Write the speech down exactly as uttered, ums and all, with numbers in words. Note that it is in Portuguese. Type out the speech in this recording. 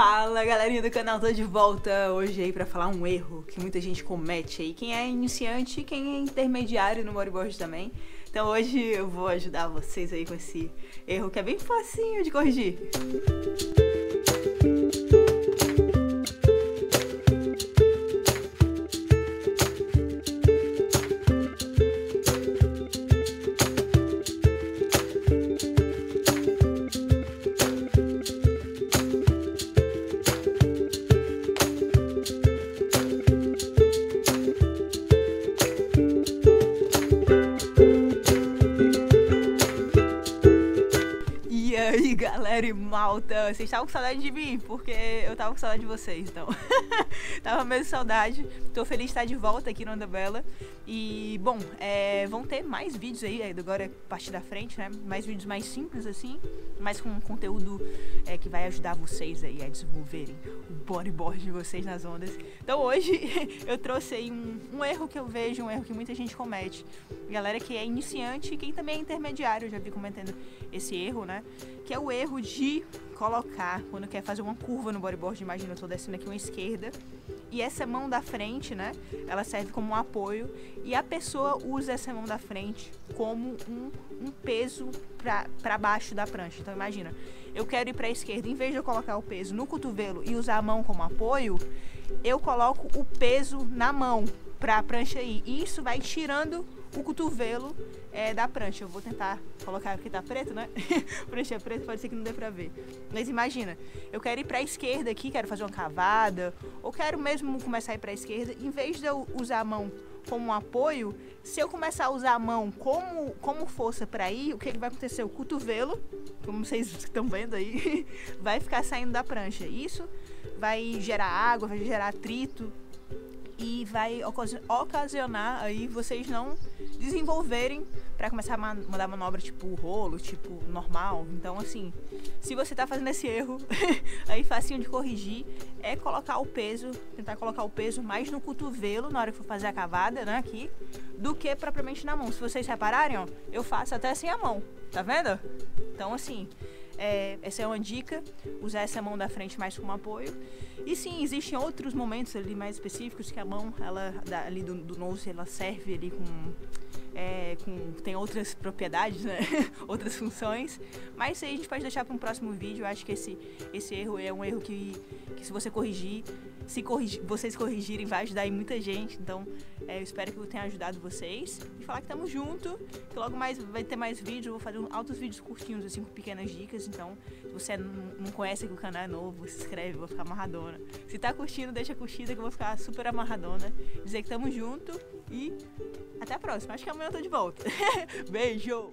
Fala galerinha do canal, tô de volta hoje aí pra falar um erro que muita gente comete aí, quem é iniciante e quem é intermediário no bodyboard também. Então hoje eu vou ajudar vocês aí com esse erro que é bem facinho de corrigir. Galera e malta, vocês estavam com saudade de mim, porque eu tava com saudade de vocês, então tava mesmo saudade. Tô feliz de estar de volta aqui no Onda Bela. E, bom, é, vão ter mais vídeos aí, agora a partir da frente, né? Mais vídeos mais simples assim, mas com conteúdo é, que vai ajudar vocês aí a desenvolverem o bodyboard de vocês nas ondas. Então hoje eu trouxe aí um, um erro que eu vejo, um erro que muita gente comete. Galera que é iniciante e quem também é intermediário, eu já vi cometendo esse erro, né? Que é o erro de colocar, quando quer fazer uma curva no bodyboard, imagina, eu tô descendo aqui uma esquerda, e essa mão da frente, né, ela serve como um apoio, e a pessoa usa essa mão da frente como um, um peso pra, pra baixo da prancha. Então imagina, eu quero ir pra esquerda, em vez de eu colocar o peso no cotovelo e usar a mão como apoio, eu coloco o peso na mão pra prancha ir, e isso vai tirando o cotovelo é, da prancha. Eu vou tentar colocar porque tá preto, né? Prancha é preta, pode ser que não dê pra ver. Mas imagina, eu quero ir pra esquerda aqui, quero fazer uma cavada, ou quero mesmo começar a ir pra esquerda, em vez de eu usar a mão como um apoio, se eu começar a usar a mão como, como força pra ir, o que, que vai acontecer? O cotovelo, como vocês estão vendo aí, vai ficar saindo da prancha. Isso vai gerar água, vai gerar atrito, e vai ocasionar aí vocês não desenvolverem para começar a mandar manobra tipo rolo, tipo normal. Então assim, se você tá fazendo esse erro aí, facinho de corrigir é colocar o peso, tentar colocar o peso mais no cotovelo na hora que for fazer a cavada, né, aqui, do que propriamente na mão. Se vocês repararem, ó, eu faço até sem a mão, tá vendo? Então assim, É, essa é uma dica, usar essa mão da frente mais como apoio. E sim, existem outros momentos ali mais específicos que a mão, ela ali do, do nose, ela serve ali com, é, com tem outras propriedades, né? Outras funções. Mas isso aí a gente pode deixar para um próximo vídeo. Eu acho que esse, esse erro é um erro que, que se você corrigir, se corrigir, vocês corrigirem, vai ajudar aí muita gente. Então é, eu espero que eu tenha ajudado vocês. E falar que estamos junto, que logo mais vai ter mais vídeos. Eu vou fazer altos vídeos curtinhos assim, com pequenas dicas. Então, se você não conhece que o canal é novo, se inscreve, eu vou ficar amarradona. Se tá curtindo, deixa curtida que eu vou ficar super amarradona. Dizer que tamo junto e até a próxima. Acho que amanhã eu tô de volta. Beijo!